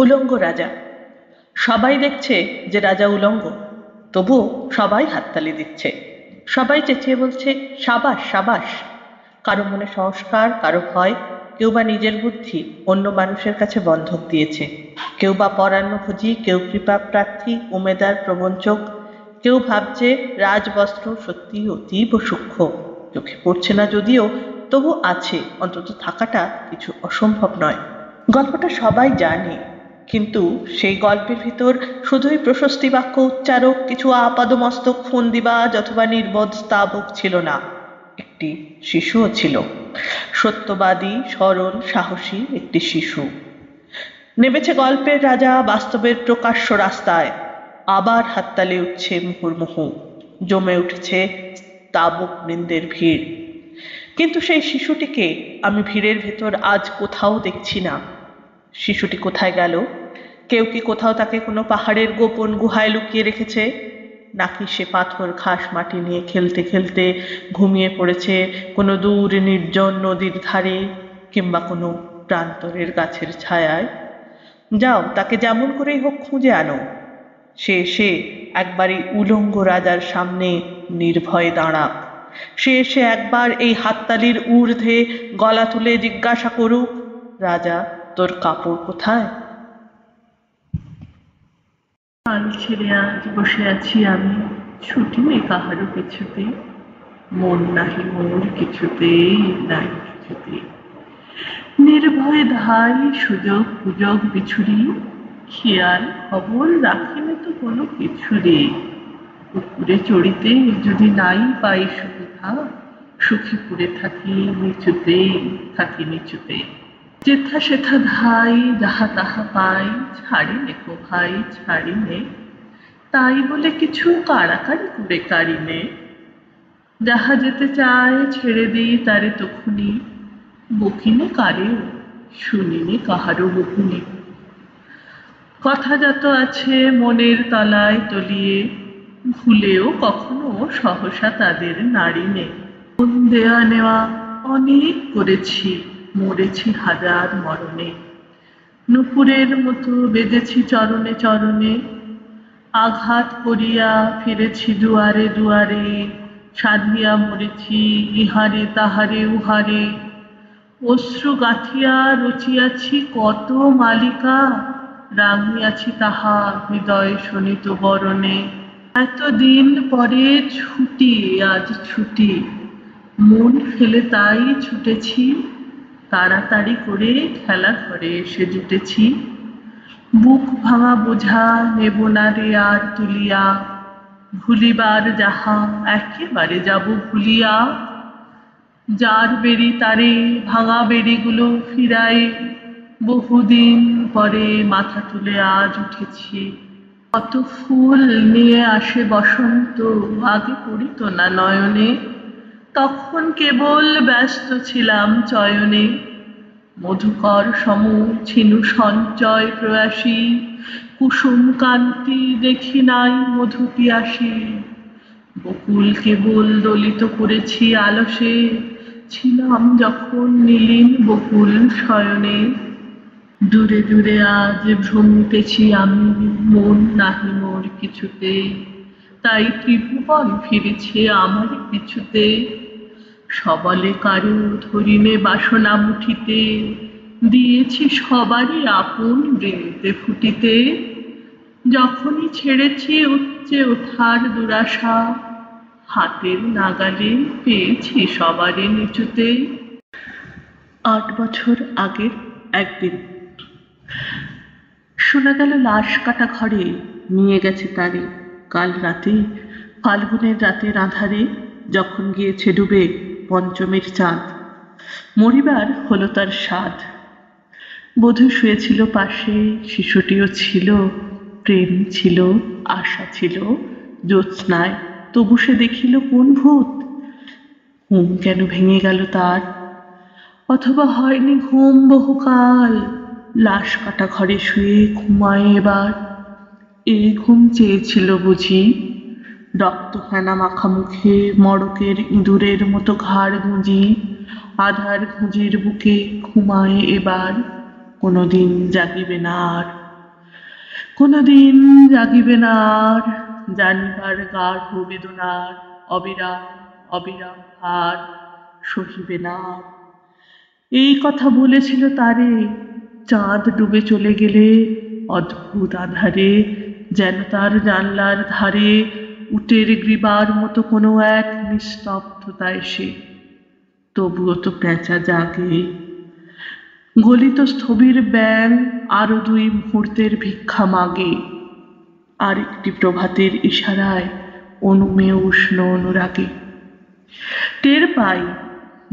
উলঙ্গ রাজা। সবাই দেখছে যে রাজা উলঙ্গ, তবুও সবাই হাততালি দিচ্ছে, সবাই চেঁচিয়ে বলছে সাবাস সাবাস। কারো মনে সংস্কার, কারো ভয়, কেউ বা নিজের বুদ্ধি অন্য মানুষের কাছে বন্ধক দিয়েছে, কেউ বা পরান্নভোজী, কেউ কৃপা প্রার্থী, উমেদার প্রবঞ্চক, কেউ ভাবছে রাজবস্ত্র সত্যি অতীব সূক্ষ্ম, চোখে পড়ছে না যদিও, তবু আছে, অন্তত থাকাটা কিছু অসম্ভব নয়। গল্পটা সবাই জানে, কিন্তু সেই গল্পের ভিতর শুধুই প্রশস্তি বাক্য উচ্চারক, কিছু আপাদমস্তক ফন্দিবাজ অথবা নির্বোধ স্তাবক ছিল না, একটি শিশুও ছিল, সত্যবাদী, সরল, সাহসী একটি শিশু। নেমেছে গল্পের রাজা বাস্তবের প্রকাশ্য রাস্তায়, আবার হাততালি উঠছে মুহুর্মুহু, জমে উঠেছে স্তাবক বৃন্দের ভিড়। কিন্তু সেই শিশুটিকে আমি ভিড়ের ভেতর আজ কোথাও দেখছি না। শিশুটি কোথায় গেল? কেউ কি কোথাও তাকে কোনো পাহাড়ের গোপন গুহায় লুকিয়ে রেখেছে? নাকি সে পাথর ঘাস মাটি নিয়ে খেলতে খেলতে ঘুমিয়ে পড়েছে কোনো দূর নির্জন নদীর ধারে কিংবা কোনো প্রান্তরের গাছের ছায়ায়? যাও, তাকে যেমন করেই হোক খুঁজে আনো। সে এসে একবারই উলঙ্গ রাজার সামনে নির্ভয়ে দাঁড়াক, সে এসে একবার এই হাততালির ঊর্ধ্বে গলা তুলে জিজ্ঞাসা করুক, রাজা তোর কাপড় কোথায়? কাল ছেড়ে আজ বসে আছি আমি, ছুটি নেই কাহারও কিছুতে, মন নাহি মোর কিছুতেই নাই কিছুতে, নির্ভয়ে ধাই সুযোগ পুজোগ বিছুরি, খেয়াল খবর রাখি না তো কোনো কিছুরে, পুকুরে চড়িতে যদি নাই পাই সুবিধা, সুখী পুরে থাকি নিচুতেই থাকি নিচুতেই, যেথা সেথা ধাই যাহা তাহা পাই, ছাড়ি নে কো ভাই ছাড়ি নে, তাই বলে কিছু কাড়াকাড়ি করে কারি নে, যাহা যেতে চায় ছেড়ে দিই তারে তখুনি, বকিনে কারেও শুনিনি কাহারও বকুনি, কথা যত আছে মনের তলায় তলিয়ে, ভুলেও কখনো সহসা তাদের নাড়ি নে, মন দেয়া নেওয়া অনেক করেছি, মরেছি হাজার মরণে, নুপুরের মতো বেজেছি চরণে চরণে, আঘাত করিয়া ফিরেছি দুয়ারে দুয়ারে, সাধিয়া মরেছি ইহারে তাহারে উহারে, অশ্রু গাঁথিয়া রচিয়াছি কত মালিকা, রাঙিয়াছি তাহা হৃদয় শোণিত বরণে, এতদিন পরে ছুটি আজ ছুটি, মন ফেলে তাই ছুটেছি, তাড়াতাড়ি করে খেলা ঘরে এসে জুটেছি, বুক ভাঙা বোঝা নেব না রে আর তুলিয়া, ভুলিবার যাহা একেবারে যাব ভুলিয়া, যার বেড়ি তারে ভাঙা বেড়িগুলো ফিরাই, বহুদিন পরে মাথা তুলে আজ উঠেছি, কত ফুল নিয়ে আসে বসন্ত আগে পড়িত না নয়নে, তখন কেবল ব্যস্ত ছিলাম চয়নে, মধুকর সম ছিনু সঞ্চয় প্রয়াসী, কুসুম কান্তি দেখি নাই মধু পিয়াসী, বকুল কেবল দলিত করেছি আলসে, ছিলাম যখন নীলিন বকুল শয়নে, দূরে দূরে আজ ভ্রমিতেছি আমি, মন নাহি মোর কিছুতে, তাই ত্রিভুবন ফিরেছে আমার পিছুতে, সবলে কারো ধরিনে বাসনা মুঠিতে, দিয়েছি সবারই আপন বৃন্তে ফুটিতে, যখনই ছেড়েছি উচ্চে ওঠার দুরাশা, হাতের নাগালে পেয়েছি সবারই নিচুতে। 8 বছর আগের একদিন শোনা গেল লাশ কাটা ঘরে নিয়ে গেছে তারে, কাল রাতে ফাল্গুনের রাতের আঁধারে যখন গিয়েছে ডুবে পঞ্চমীর চাঁদ, মরিবার হলো তার স্বাদ। বধূ শুয়েছিল পাশে, শিশুটিও ছিল, প্রেম ছিল, আশা ছিল, জ্যোৎস্নায় তবু সে দেখিল কোন ভূত। ঘুম কেন ভেঙে গেল তার, অথবা হয়নি ঘুম বহুকাল, লাশ কাটা ঘরে শুয়ে ঘুমায় এবার, এই ঘুম চেয়েছিল বুঝি। রক্ত ফেনা মাখা মুখে মড়কের ইঁদুরের মতো ঘাড় গুঁজি, আধার খুঁজির বুকে ঘুমায় এবার, কোনোদিন জাগিবে না আর। কোনোদিন জাগিবে না আর জানিবার গাঢ় বেদনার অবিরাম অবিরাম ভার সহিবে না। এই কথা বলেছিল তারে, চাঁদ ডুবে চলে গেলে অদ্ভুত আধারে যেন তার জানলার ধারে উটের গ্রীবার মতো কোনো এক নিস্তব্ধতা এসে, তবুও তো প্যাঁচা জাগে। গলিত স্থবির ব্যাঙ আরো দুই মুহূর্তের ভিক্ষা মাগে। আর একটি প্রভাতের ইশারায় অনুমেয় উষ্ণ অনুরাগে টের পাই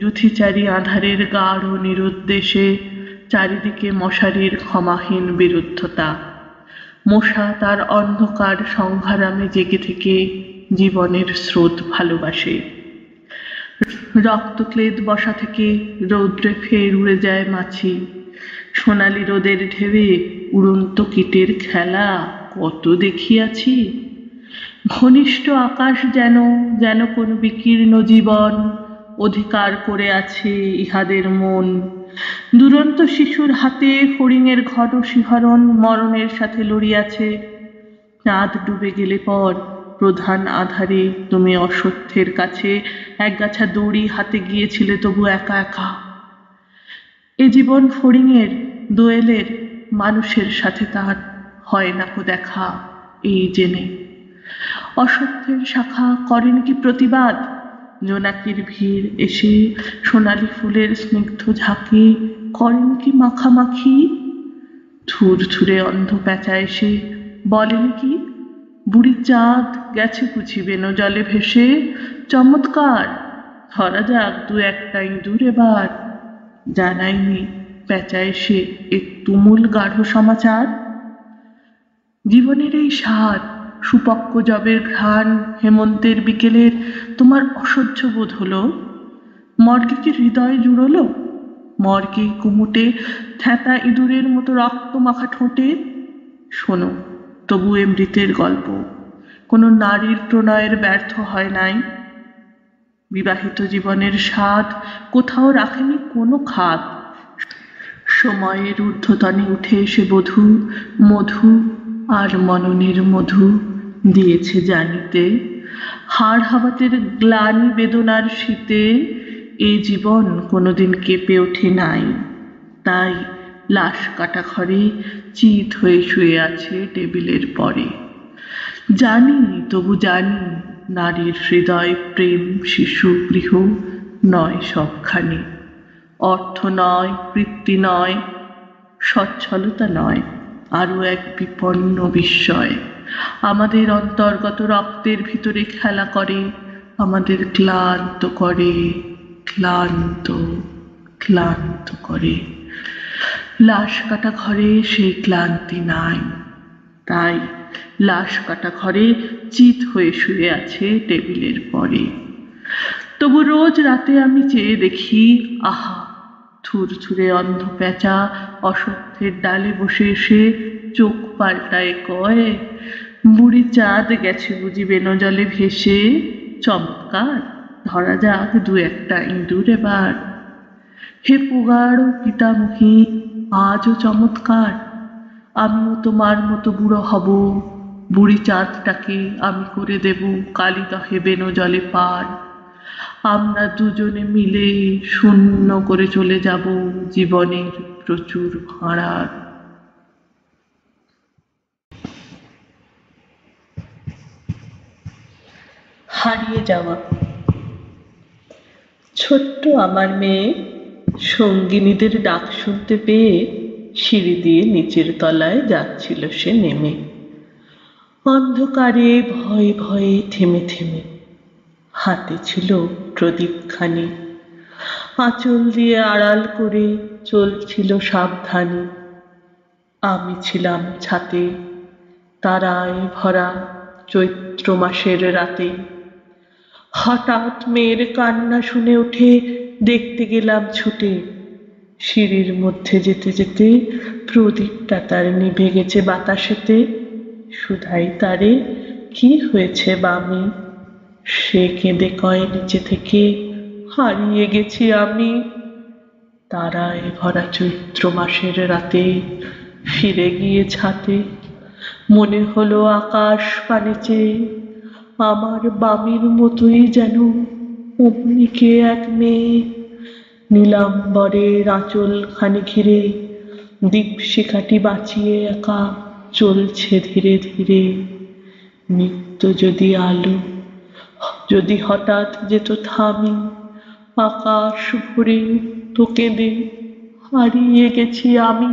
যুথিচারি আধারের গাঢ় নিরুদ্দেশে চারিদিকে মশারির ক্ষমাহীন বিরুদ্ধতা। মশা তার অন্ধকার সংহারামে জেগে থেকে জীবনের স্রোত ভালোবাসে। রক্তক্লেদ বসা থেকে রৌদ্রে ফের উড়ে যায় মাছি। সোনালি রোদের ঢেবে উড়ন্ত কীটের খেলা কত দেখিয়াছি। ঘনিষ্ঠ আকাশ যেন যেন কোনো বিকীর্ণ জীবন অধিকার করে আছে ইহাদের মন। দুরন্ত শিশুর হাতে ফড়িংয়ের ঘট শিহরণ মরণের সাথে লড়িয়াছে। চাঁদ ডুবে গেলে পর প্রধান আধারে তুমি অসত্যের কাছে একগাছা দড়ি হাতে গিয়েছিলে তবু একা একা। এ জীবন ফড়িংয়ের, দোয়েলের, মানুষের সাথে তার হয় না কো দেখা। এই জেনে অসত্যের শাখা করেন কি প্রতিবাদ? জোনাকির ভিড় এসে সোনালি ফুলের স্নিগ্ধ ঝাঁকে করেন কি মাখামাখি? থুরথুরে অন্ধ প্যাঁচা এসে বলেন কি বুড়ি চাঁদ গেছে বুঝি বেনো জলে ভেসে? চমৎকার, ধরা যাক দু একটা ইঁদুর এবার। জানাইনি প্যাঁচা এসে এক তুমুল গাঢ় সমাচার। জীবনের এই স্বাদ, সুপক্ক জবের ঘ্রাণ, হেমন্তের বিকেলের তোমার অসহ্য বোধ হলো? মর্গে কি হৃদয় জুড়লো? মর্গে কুমুটে থ্যাঁতা ইঁদুরের মতো রক্ত মাখা ঠোঁটে? শোনো তবু এ মৃতের গল্প, কোনো নারীর প্রণয়ের ব্যর্থ হয় নাই। বিবাহিত জীবনের স্বাদ কোথাও রাখেনি কোনো খাদ। সময়ের ঊর্ধ্বতনে উঠে এসে বধূ মধু আর মননের মধু দিয়েছে জানিতে। হাড় হাওয়াতের গ্লানি বেদনার শীতে এই জীবন কোনোদিন কেঁপে ওঠে নাই। তাই লাশ কাটা ঘরে চিত হয়ে শুয়ে আছে টেবিলের পরে। জানি তবু জানি নারীর হৃদয় প্রেম শিশু গৃহ নয় সবখানি। অর্থ নয়, বৃত্তি নয়, সচ্ছলতা নয়, আরও এক বিপন্ন বিস্ময় আমাদের অন্তর্গত রক্তের ভিতরে খেলা করে, আমাদের ক্লান্ত করে, ক্লান্ত ক্লান্ত করে। লাশ কাটা ঘরে সেই ক্লান্তি নাই। তাই লাশ কাটা ঘরে চিত হয়ে শুয়ে আছে টেবিলের পরে। তবু রোজ রাতে আমি চেয়ে দেখি, আহা, থুরথুরে অন্ধ প্যাঁচা অসত্যের ডালে বসে এসে চোখ পাল্টায় কয় বুড়ি চাঁদ গেছে বুঝি বেনো জলে ভেসে? চমৎকার, ধরা যাক দু একটা ইঁদুর এবার। হে পোগাড় পিতামহী, আজও চমৎকার। আমিও তোমার মতো বুড়ো হব। বুড়ি চাঁদটাকে আমি করে দেব কালিদহে বেনো জলে পার। আমরা দুজনে মিলে শূন্য করে চলে যাব জীবনের প্রচুর ভাঁড়ার। হারিয়ে যাওয়া। ছোট্ট আমার মেয়ে সঙ্গিনীদের ডাক শুনতে পেয়ে সিঁড়ি দিয়ে নিচের তলায় যাচ্ছিল সে নেমে। অন্ধকারে ভয়ে ভয়ে থেমে থেমে। হাতে ছিল প্রদীপখানি, আঁচল দিয়ে আড়াল করে চলছিল সাবধানে। আমি ছিলাম ছাতে, তারায় ভরা চৈত্র মাসের রাতে। হঠাৎ মেয়ের কান্না শুনে উঠে দেখতে গেলাম ছুটে। সিঁড়ির মধ্যে যেতে যেতে প্রদীপটা তার নিভে গেছে বাতাসেতে। শুধাই তারে, কি হয়েছে বামি? সে কেঁদে কয় নিচে থেকে, হারিয়ে গেছি আমি। তারায় ভরা চৈত্র মাসের রাতে ফিরে গিয়ে ছাতে। মনে হলো আকাশ পানে চেয়ে আমার বামের মতোই যেন অমনি কে এক মেয়ে নীলাম্বরের আঁচল খানি ঘিরে দীপশিখাটি বাঁচিয়ে একা চলছে ধীরে ধীরে। নিত্য যদি আলো যদি হঠাৎ যেত থামি আকাশ ভরে তো কেঁদে হারিয়ে গেছি আমি।